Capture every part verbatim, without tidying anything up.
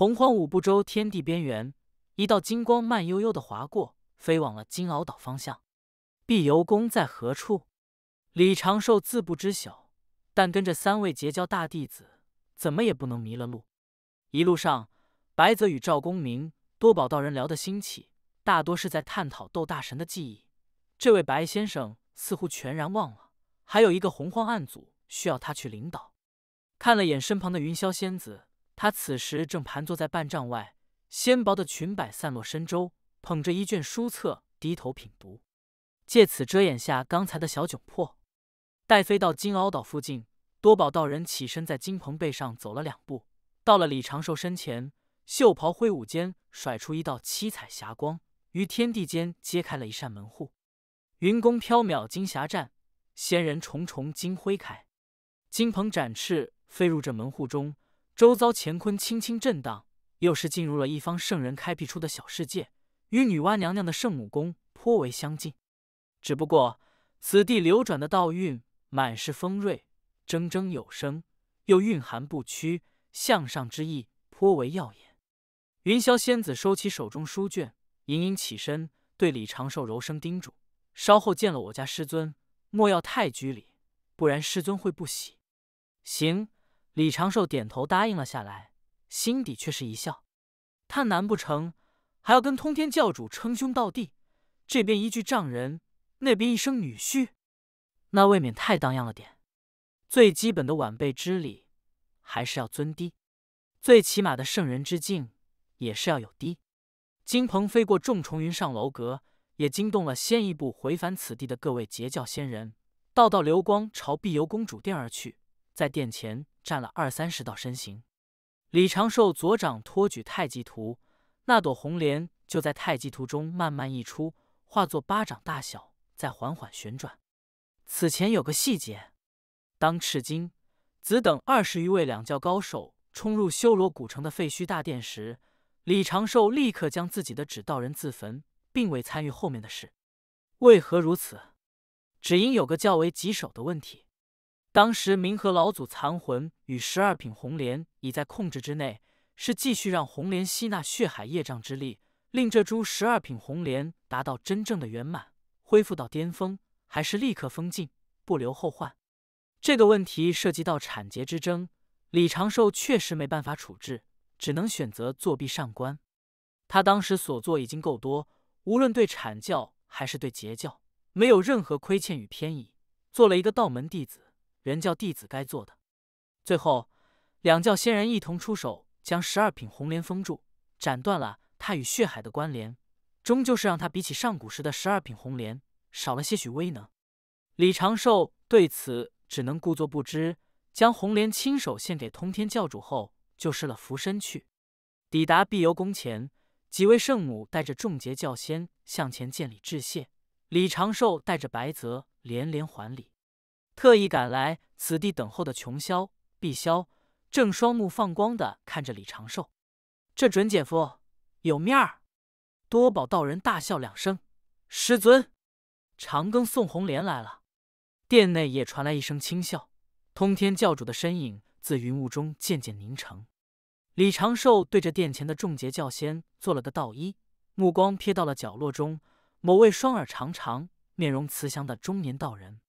洪荒五步洲天地边缘，一道金光慢悠悠的划过，飞往了金鳌岛方向。碧游宫在何处？李长寿自不知晓，但跟着三位截教大弟子，怎么也不能迷了路。一路上，白泽与赵公明、多宝道人聊得兴起，大多是在探讨斗大神的记忆。这位白先生似乎全然忘了，还有一个洪荒暗组需要他去领导。看了眼身旁的云霄仙子，她此时正盘坐在半丈外，纤薄的裙摆散落身周，捧着一卷书册，低头品读，借此遮掩下刚才的小窘迫。待飞到金鳌岛附近，多宝道人起身在金鹏背上走了两步，到了李长寿身前，袖袍挥舞间甩出一道七彩霞光，于天地间揭开了一扇门户。云宫缥缈金霞绽，仙人重重金辉开。金鹏展翅飞入这门户中，周遭乾坤轻轻震荡，又是进入了一方圣人开辟出的小世界，与女娲娘娘的圣母宫颇为相近。只不过此地流转的道韵满是锋锐，铮铮有声，又蕴含不屈向上之意，颇为耀眼。云霄仙子收起手中书卷，隐隐起身，对李长寿柔声叮嘱：“稍后见了我家师尊，莫要太拘礼，不然师尊会不喜。”行，李长寿点头答应了下来，心底却是一笑。他难不成还要跟通天教主称兄道弟？这边一句丈人，那边一声女婿，那未免太荡漾了点。最基本的晚辈之礼还是要尊低，最起码的圣人之敬也是要有低。金鹏飞过众重云上楼阁，也惊动了先一步回返此地的各位截教仙人，道道流光朝碧游公主殿而去，在殿前站了二三十道身形。李长寿左掌托举太极图，那朵红莲就在太极图中慢慢溢出，化作巴掌大小，再缓缓旋转。此前有个细节，当赤金、紫等二十余位两教高手冲入修罗古城的废墟大殿时，李长寿立刻将自己的指道人自焚，并未参与后面的事。为何如此？只因有个较为棘手的问题。当时冥河老祖残魂与十二品红莲已在控制之内，是继续让红莲吸纳血海业障之力，令这株十二品红莲达到真正的圆满，恢复到巅峰，还是立刻封禁，不留后患？这个问题涉及到产劫之争，李长寿确实没办法处置，只能选择作壁上观。他当时所做已经够多，无论对阐教还是对截教，没有任何亏欠与偏倚，做了一个道门弟子、人教弟子该做的。最后两教仙人一同出手，将十二品红莲封住，斩断了他与血海的关联，终究是让他比起上古时的十二品红莲少了些许威能。李长寿对此只能故作不知，将红莲亲手献给通天教主后，就施了拂身去。抵达碧游宫前，几位圣母带着众截教仙向前见礼致谢，李长寿带着白泽连连还礼。特意赶来此地等候的琼霄、碧霄正双目放光的看着李长寿：“这准姐夫有面儿！”多宝道人大笑两声：“师尊，长庚送红莲来了。”殿内也传来一声轻笑，通天教主的身影自云雾中渐渐凝成。李长寿对着殿前的众截教仙做了个道揖，目光瞥到了角落中某位双耳长长、面容慈祥的中年道人。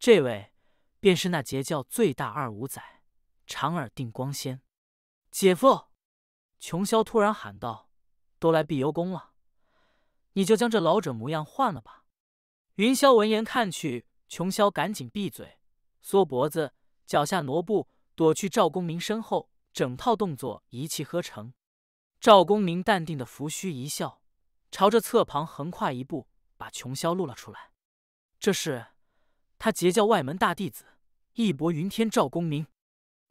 这位便是那截教最大二五仔长耳定光仙。“姐夫！”琼霄突然喊道，“都来碧游宫了，你就将这老者模样换了吧。”云霄闻言看去，琼霄赶紧闭嘴，缩脖子，脚下挪步，躲去赵公明身后，整套动作一气呵成。赵公明淡定的拂须一笑，朝着侧旁横跨一步，把琼霄露了出来。这是他截教外门大弟子义薄云天赵公明，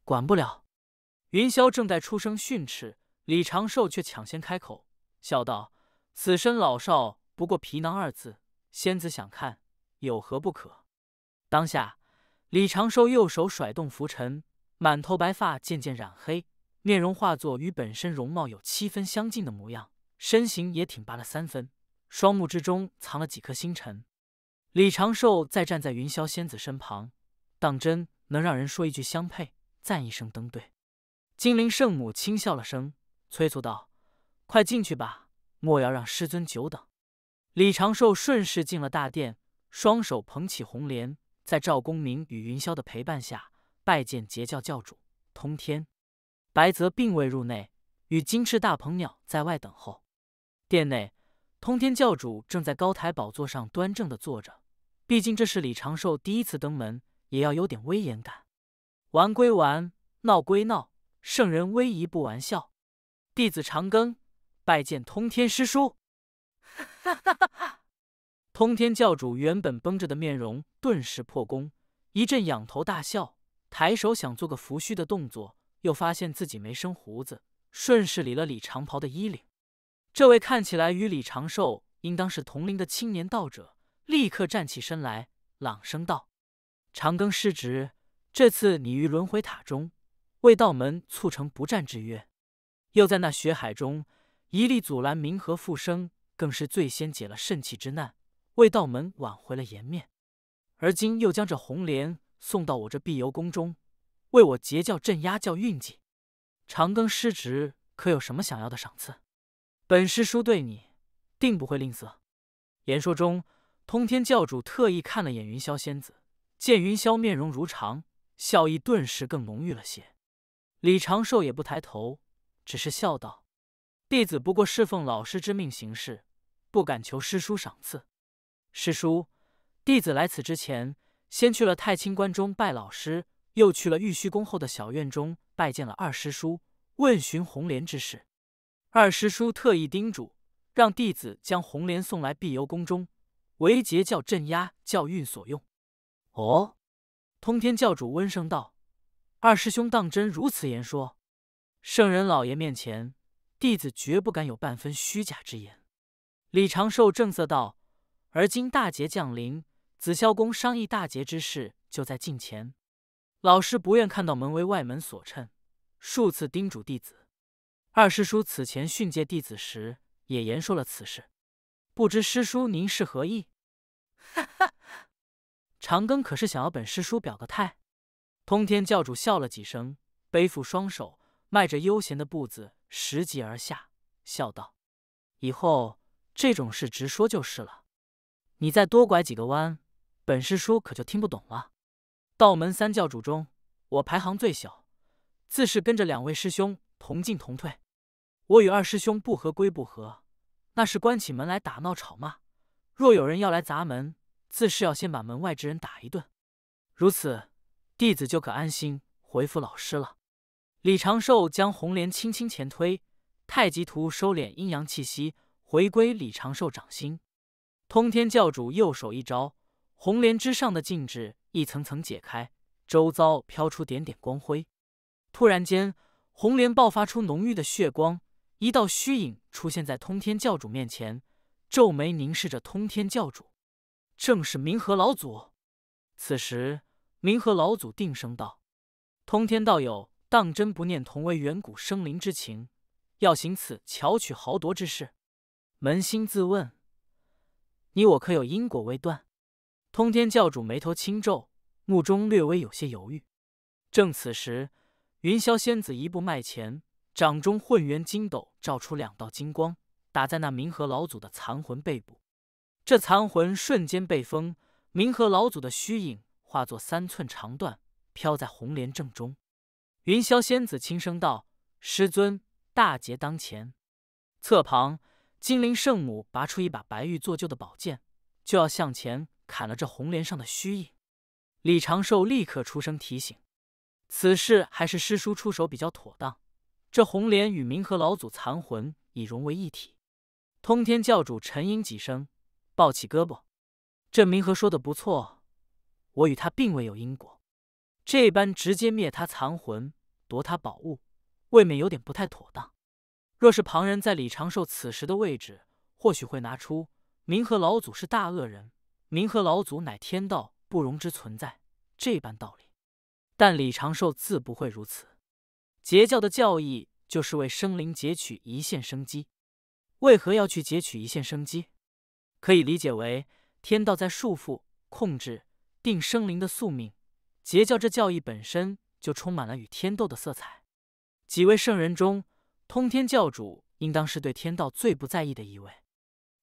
管不了。云霄正在出声训斥，李长寿却抢先开口笑道：“此身老少不过皮囊二字，仙子想看有何不可？”当下李长寿右手甩动拂尘，满头白发渐渐染黑，面容化作与本身容貌有七分相近的模样，身形也挺拔了三分，双目之中藏了几颗星辰。李长寿再站在云霄仙子身旁，当真能让人说一句相配，赞一声登对。金陵圣母轻笑了声，催促道：“快进去吧，莫要让师尊久等。”李长寿顺势进了大殿，双手捧起红莲，在赵公明与云霄的陪伴下拜见截教教主通天。白泽并未入内，与金翅大鹏鸟在外等候。殿内，通天教主正在高台宝座上端正地坐着，毕竟这是李长寿第一次登门，也要有点威严感。玩归玩，闹归闹，圣人威仪不玩笑。弟子长庚拜见通天师叔。哈哈哈哈！通天教主原本绷着的面容顿时破功，一阵仰头大笑，抬手想做个拂须的动作，又发现自己没生胡子，顺势理了理长袍的衣领。这位看起来与李长寿应当是同龄的青年道者，立刻站起身来，朗声道：“长庚师侄，这次你于轮回塔中为道门促成不战之约，又在那血海中一力阻拦冥河复生，更是最先解了肾气之难，为道门挽回了颜面。而今又将这红莲送到我这碧游宫中，为我截教镇压教运气。长庚师侄，可有什么想要的赏赐？本师叔对你定不会吝啬。”言说中，通天教主特意看了眼云霄仙子，见云霄面容如常，笑意顿时更浓郁了些。李长寿也不抬头，只是笑道：“弟子不过侍奉老师之命行事，不敢求师叔赏赐。师叔，弟子来此之前，先去了太清观中拜老师，又去了玉虚宫后的小院中拜见了二师叔，问询红莲之事。二师叔特意叮嘱，让弟子将红莲送来碧游宫中，为截教镇压教运所用。”“哦！”通天教主温声道：“二师兄当真如此言说？圣人老爷面前，弟子绝不敢有半分虚假之言。”李长寿正色道：“而今大劫降临，紫霄宫商议大劫之事就在近前，老师不愿看到门为外门所衬，数次叮嘱弟子。二师叔此前训诫弟子时，也言说了此事，不知师叔您是何意？”“哈哈，长庚可是想要本师叔表个态？”通天教主笑了几声，背负双手，迈着悠闲的步子，拾级而下，笑道：“以后这种事直说就是了，你再多拐几个弯，本师叔可就听不懂了。道门三教主中，我排行最小，自是跟着两位师兄同进同退。我与二师兄不和归不和，那是关起门来打闹吵骂，若有人要来砸门，自是要先把门外之人打一顿。如此，弟子就可安心回复老师了。”李长寿将红莲轻轻前推，太极图收敛阴阳气息，回归李长寿掌心。通天教主右手一招，红莲之上的禁制一层层解开，周遭飘出点点光辉。突然间，红莲爆发出浓郁的血光，一道虚影出现在通天教主面前，皱眉凝视着通天教主，正是冥河老祖。此时，冥河老祖定声道：“通天道友当真不念同为远古生灵之情，要行此巧取豪夺之事？扪心自问，你我可有因果未断？”通天教主眉头轻皱，目中略微有些犹豫。正此时，云霄仙子一步迈前，掌中混元金斗照出两道金光，打在那冥河老祖的残魂背部。这残魂瞬间被封，冥河老祖的虚影化作三寸长缎，飘在红莲正中。云霄仙子轻声道：“师尊，大劫当前。”侧旁，金陵圣母拔出一把白玉做旧的宝剑，就要向前砍了这红莲上的虚影。李长寿立刻出声提醒：“此事还是师叔出手比较妥当，这红莲与冥河老祖残魂已融为一体。”通天教主沉吟几声，抱起胳膊：“这冥河说的不错，我与他并未有因果，这般直接灭他残魂，夺他宝物，未免有点不太妥当。若是旁人在李长寿此时的位置，或许会拿出冥河老祖是大恶人，冥河老祖乃天道不容之存在这般道理。但李长寿自不会如此。截教的教义就是为生灵截取一线生机，为何要去截取一线生机？可以理解为天道在束缚、控制、定生灵的宿命。截教这教义本身就充满了与天斗的色彩。几位圣人中，通天教主应当是对天道最不在意的一位。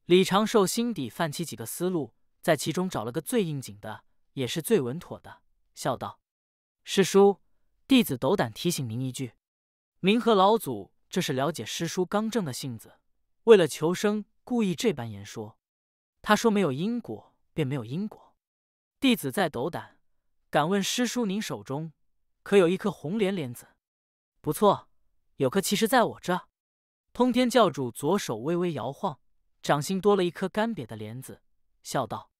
李长寿心底泛起几个思路，在其中找了个最应景的，也是最稳妥的，笑道：“师叔，弟子斗胆提醒您一句，明和老祖这是了解师叔刚正的性子，为了求生，故意这般言说。他说没有因果，便没有因果。弟子再斗胆，敢问师叔，您手中可有一颗红莲莲子？”“不错，有颗，其实在我这。”通天教主左手微微摇晃，掌心多了一颗干瘪的莲子，笑道：“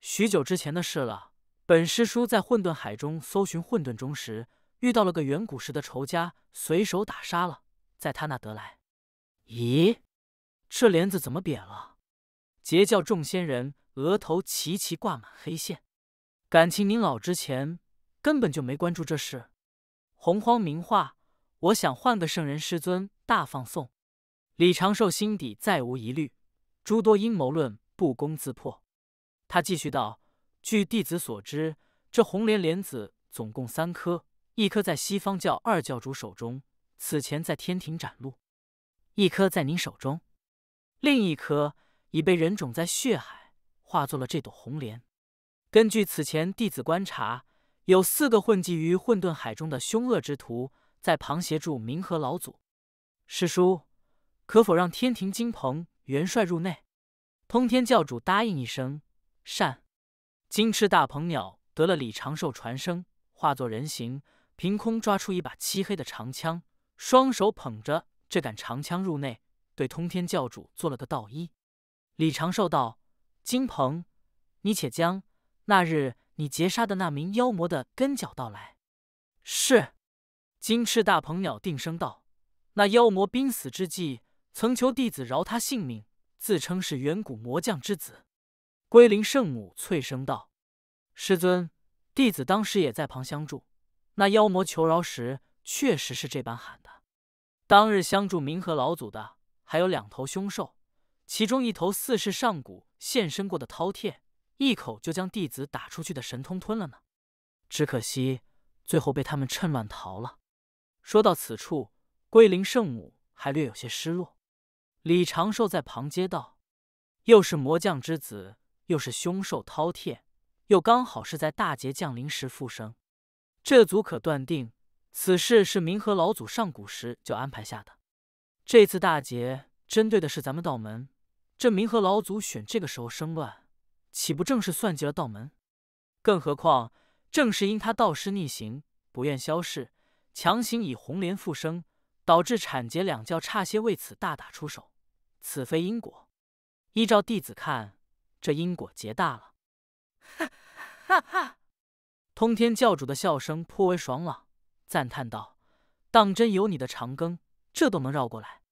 许久之前的事了。本师叔在混沌海中搜寻混沌钟时，遇到了个远古时的仇家，随手打杀了，在他那得来。”“咦，这莲子怎么瘪了？”截教众仙人额头齐齐挂满黑线。“感情您老之前根本就没关注这事。洪荒名画，我想换个圣人师尊大放送。”李长寿心底再无疑虑，诸多阴谋论不攻自破。他继续道：“据弟子所知，这红莲莲子总共三颗，一颗在西方教二教主手中，此前在天庭展露；一颗在您手中，另一颗已被人种在血海，化作了这朵红莲。根据此前弟子观察，有四个混迹于混沌海中的凶恶之徒，在旁协助明和老祖。师叔，可否让天庭金鹏元帅入内？”通天教主答应一声：“善。”金翅大鹏鸟得了李长寿传声，化作人形，凭空抓出一把漆黑的长枪，双手捧着这杆长枪入内，对通天教主做了个道揖。李长寿道：“金鹏，你且将那日你劫杀的那名妖魔的跟脚道来。”“是。”金翅大鹏鸟定声道：“那妖魔濒死之际，曾求弟子饶他性命，自称是远古魔将之子。”归灵圣母脆声道：“师尊，弟子当时也在旁相助，那妖魔求饶时确实是这般喊的。当日相助明和老祖的还有两头凶兽，其中一头似是上古现身过的饕餮，一口就将弟子打出去的神通吞了呢，只可惜最后被他们趁乱逃了。”说到此处，归灵圣母还略有些失落。李长寿在旁接道：“又是魔将之子，又是凶兽饕餮，又刚好是在大劫降临时复生，这足可断定此事是明和老祖上古时就安排下的。这次大劫针对的是咱们道门，这明和老祖选这个时候生乱，岂不正是算计了道门？更何况正是因他道师逆行，不愿消逝，强行以红莲复生，导致产劫两教差些为此大打出手，此非因果。依照弟子看，这因果结大了。”哈哈哈！通天教主的笑声颇为爽朗，赞叹道：“当真有你的长庚，这都能绕过来。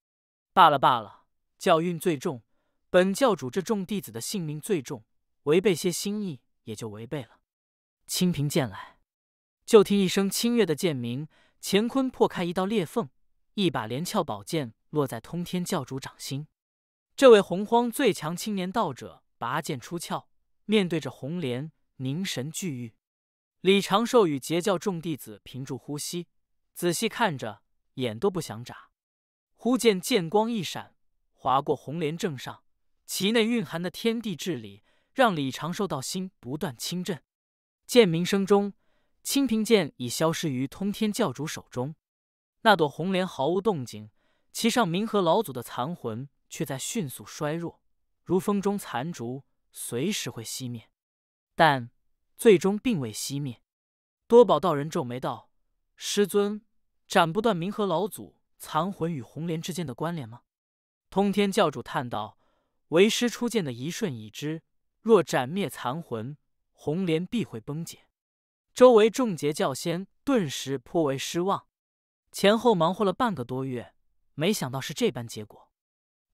罢了罢了，教运最重，本教主这众弟子的性命最重，违背些心意也就违背了。”清平剑来，就听一声清越的剑鸣，乾坤破开一道裂缝，一把连翘宝剑落在通天教主掌心。这位洪荒最强青年道者拔剑出鞘，面对着红莲，凝神聚玉。李长寿与截教众弟子屏住呼吸，仔细看着，眼都不想眨。忽见剑光一闪，划过红莲正上，其内蕴含的天地至理，让李长寿道心不断轻震。剑鸣声中，清平剑已消失于通天教主手中。那朵红莲毫无动静，其上明和老祖的残魂却在迅速衰弱，如风中残烛，随时会熄灭，但最终并未熄灭。多宝道人皱眉道：“师尊，斩不断明和老祖残魂与红莲之间的关联吗？”通天教主叹道：“为师出剑的一瞬已知，若斩灭残魂，红莲必会崩解。”周围众截教仙顿时颇为失望，前后忙活了半个多月，没想到是这般结果。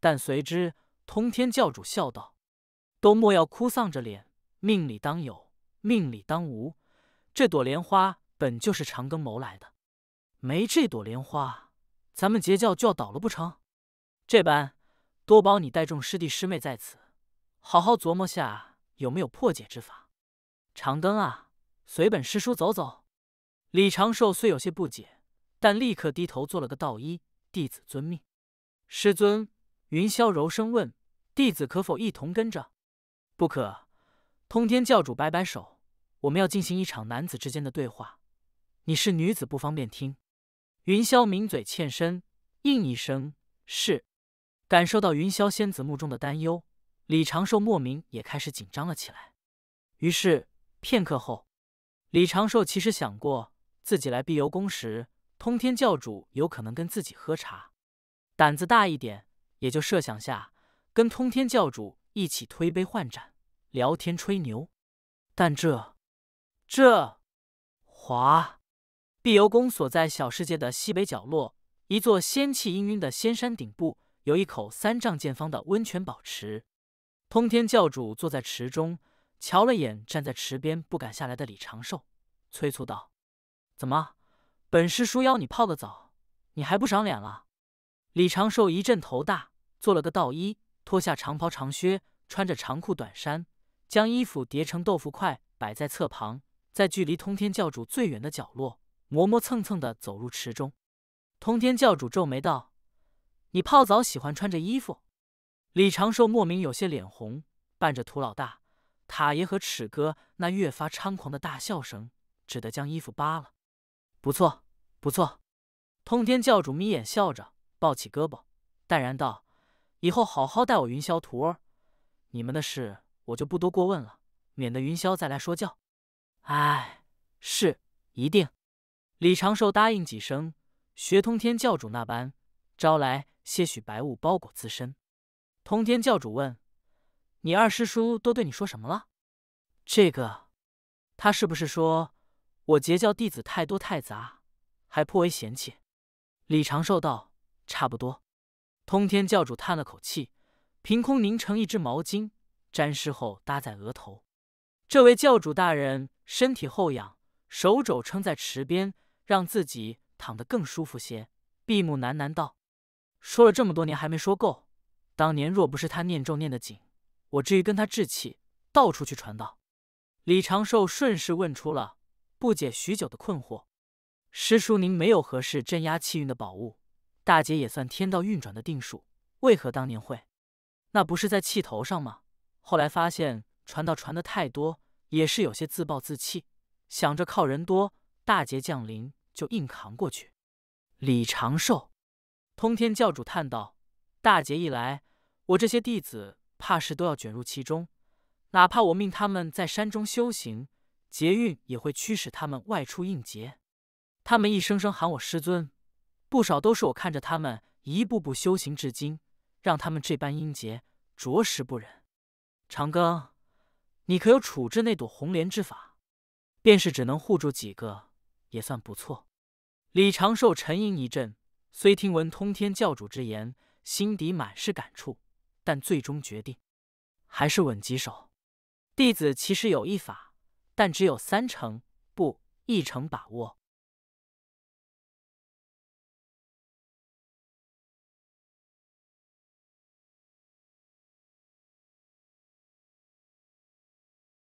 但随之通天教主笑道：“都莫要哭丧着脸，命里当有，命里当无。这朵莲花本就是长庚谋来的，没这朵莲花，咱们截教就要倒了不成？这般，多保你带众师弟师妹在此，好好琢磨下有没有破解之法。长庚啊，随本师叔走走。”李长寿虽有些不解，但立刻低头做了个道揖，弟子遵命。师尊，云霄柔声问：“弟子可否一同跟着？”“不可。”通天教主摆摆手：“我们要进行一场男子之间的对话，你是女子不方便听。”云霄抿嘴欠身，应一声：“是。”感受到云霄仙子目中的担忧，李长寿莫名也开始紧张了起来。于是片刻后，李长寿其实想过，自己来碧游宫时，通天教主有可能跟自己喝茶，胆子大一点，也就设想下跟通天教主一起推杯换盏，聊天吹牛。但这这华碧游宫所在小世界的西北角落，一座仙气氤氲的仙山顶部，有一口三丈见方的温泉宝池。通天教主坐在池中，瞧了眼站在池边不敢下来的李长寿，催促道：“怎么，本师叔邀你泡个澡，你还不赏脸了？”李长寿一阵头大，做了个道衣，脱下长袍长靴，穿着长裤短衫，将衣服叠成豆腐块摆在侧旁，在距离通天教主最远的角落磨磨蹭蹭地走入池中。通天教主皱眉道：“你泡澡喜欢穿着衣服？”李长寿莫名有些脸红，伴着土老大、塔爷和尺哥那越发猖狂的大笑声，只得将衣服扒了。“不错不错。”通天教主眯眼笑着，抱起胳膊淡然道：“以后好好待我云霄徒儿，你们的事我就不多过问了，免得云霄再来说教。”“哎，是，一定。”李长寿答应几声，学通天教主那般招来些许白雾包裹自身。通天教主问：“你二师叔都对你说什么了？”“这个，他是不是说我截教弟子太多太杂，还颇为嫌弃？”李长寿道：“差不多。”通天教主叹了口气，凭空拧成一只毛巾，沾湿后搭在额头。这位教主大人身体后仰，手肘撑在池边，让自己躺得更舒服些，闭目喃喃道：“说了这么多年还没说够，当年若不是他念咒念得紧，我至于跟他置气，到处去传道。”李长寿顺势问出了不解许久的困惑：“师叔，您没有合适镇压气运的宝物，大姐也算天道运转的定数，为何当年会？那不是在气头上吗？后来发现传道传的太多，也是有些自暴自弃，想着靠人多，大劫降临就硬扛过去。”李长寿、通天教主叹道：“大劫一来，我这些弟子怕是都要卷入其中，哪怕我命他们在山中修行，劫运也会驱使他们外出应劫。他们一声声喊我师尊，不少都是我看着他们一步步修行至今，让他们这般应劫，着实不忍。长庚，你可有处置那朵红莲之法？便是只能护住几个，也算不错。”李长寿沉吟一阵，虽听闻通天教主之言，心底满是感触，但最终决定还是稳几手。弟子其实有一法，但只有三成不一成把握，